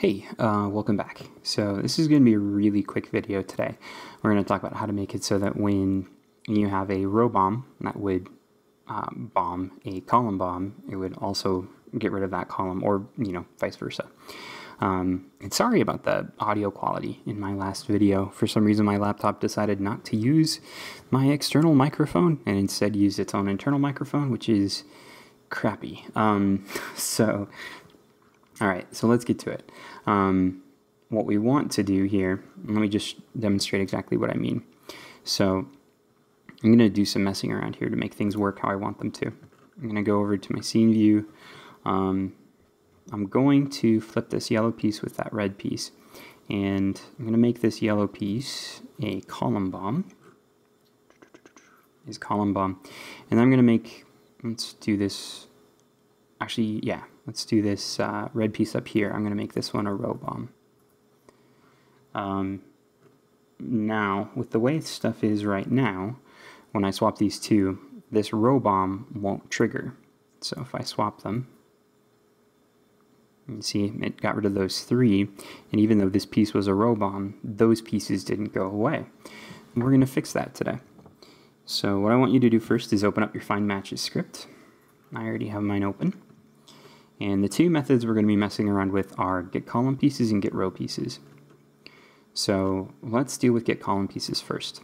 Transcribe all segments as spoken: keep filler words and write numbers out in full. Hey, uh, welcome back. So this is going to be a really quick video today. We're going to talk about how to make it so that when you have a row bomb that would uh, bomb a column bomb, it would also get rid of that column, or you know, vice versa. Um, and sorry about the audio quality in my last video. For some reason, my laptop decided not to use my external microphone and instead used its own internal microphone, which is crappy. Um, so. All right, so let's get to it. Um, what we want to do here, let me just demonstrate exactly what I mean. So I'm gonna do some messing around here to make things work how I want them to. I'm gonna go over to my scene view. Um, I'm going to flip this yellow piece with that red piece. And I'm gonna make this yellow piece a column bomb. Is column bomb. And I'm gonna make, let's do this, actually, yeah. Let's do this uh, red piece up here. I'm going to make this one a row bomb. Um, now, with the way stuff is right now, when I swap these two, this row bomb won't trigger. So if I swap them, you see it got rid of those three. And even though this piece was a row bomb, those pieces didn't go away. And we're going to fix that today. So what I want you to do first is open up your find matches script. I already have mine open. And the two methods we're going to be messing around with are get column pieces and get row pieces. So let's deal with get column pieces first.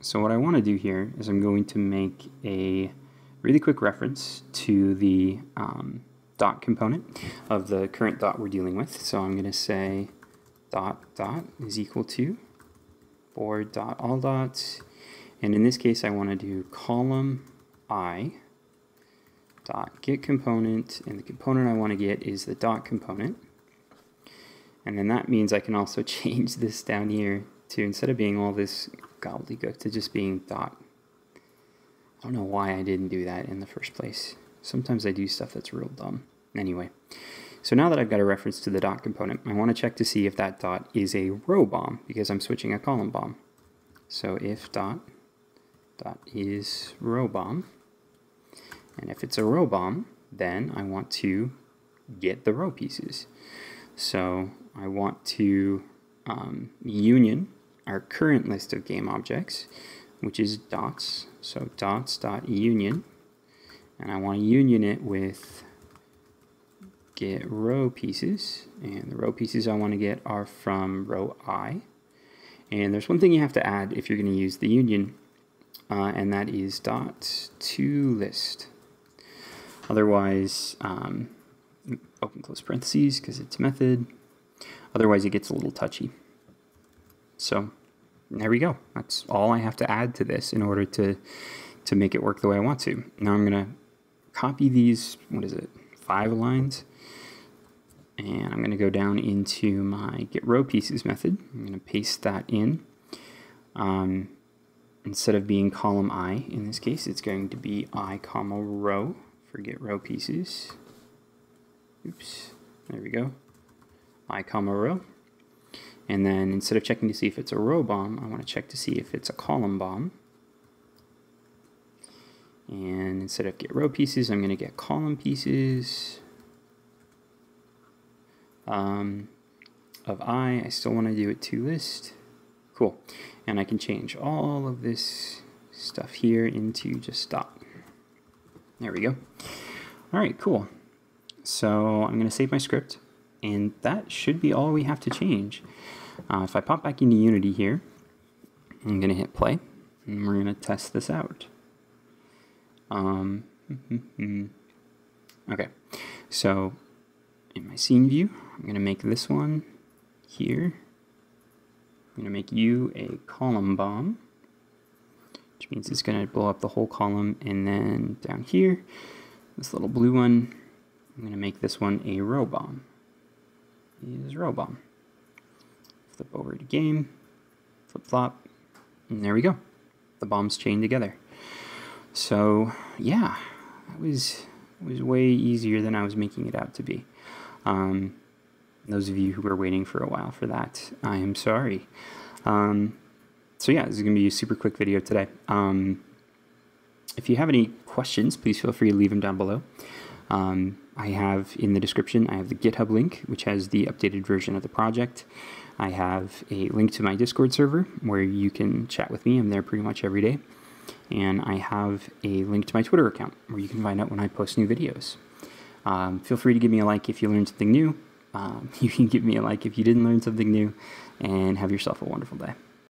So what I want to do here is I'm going to make a really quick reference to the um, dot component of the current dot we're dealing with. So I'm going to say dot dot is equal to board dot all dots, and in this case I want to do column I dot get component, and the component I want to get is the dot component. And then that means I can also change this down here to, instead of being all this gobbledygook, to just being dot. I don't know why I didn't do that in the first place. Sometimes I do stuff that's real dumb. Anyway, so now that I've got a reference to the dot component, I want to check to see if that dot is a row bomb because I'm switching a column bomb. So if dot dot is row bomb, and if it's a row bomb, then I want to get the row pieces. So I want to um, union our current list of game objects, which is dots. So dots dot union, and I want to union it with get row pieces. And the row pieces I want to get are from row I. And there's one thing you have to add if you're going to use the union, uh, and that is dot to list. Otherwise, um, open close parentheses because it's a method. Otherwise, it gets a little touchy. So there we go. That's all I have to add to this in order to to make it work the way I want to. Now I'm gonna copy these. What is it? Five lines. And I'm gonna go down into my get row pieces method. I'm gonna paste that in. Um, instead of being column I, in this case, it's going to be I comma row. Get row pieces. Oops, there we go. I comma row. And then instead of checking to see if it's a row bomb, I want to check to see if it's a column bomb. And instead of get row pieces, I'm going to get column pieces um, of I. I still want to do it to list. Cool. And I can change all of this stuff here into just dot. There we go. All right, cool. So I'm going to save my script, and that should be all we have to change. Uh, if I pop back into Unity here, I'm going to hit play, and we're going to test this out. Um, okay, so in my scene view, I'm going to make this one here. I'm going to make you a column bomb, which means it's going to blow up the whole column. And then down here, this little blue one, I'm going to make this one a row bomb. Is row bomb. Flip over to game, flip flop, and there we go. The bombs chain together. So yeah, that was was way easier than I was making it out to be. Um, those of you who were waiting for a while for that, I am sorry. Um, So yeah, this is going to be a super quick video today. Um, if you have any questions, please feel free to leave them down below. Um, I have in the description, I have the GitHub link, which has the updated version of the project. I have a link to my Discord server where you can chat with me. I'm there pretty much every day. And I have a link to my Twitter account where you can find out when I post new videos. Um, feel free to give me a like if you learned something new. Um, you can give me a like if you didn't learn something new. And have yourself a wonderful day.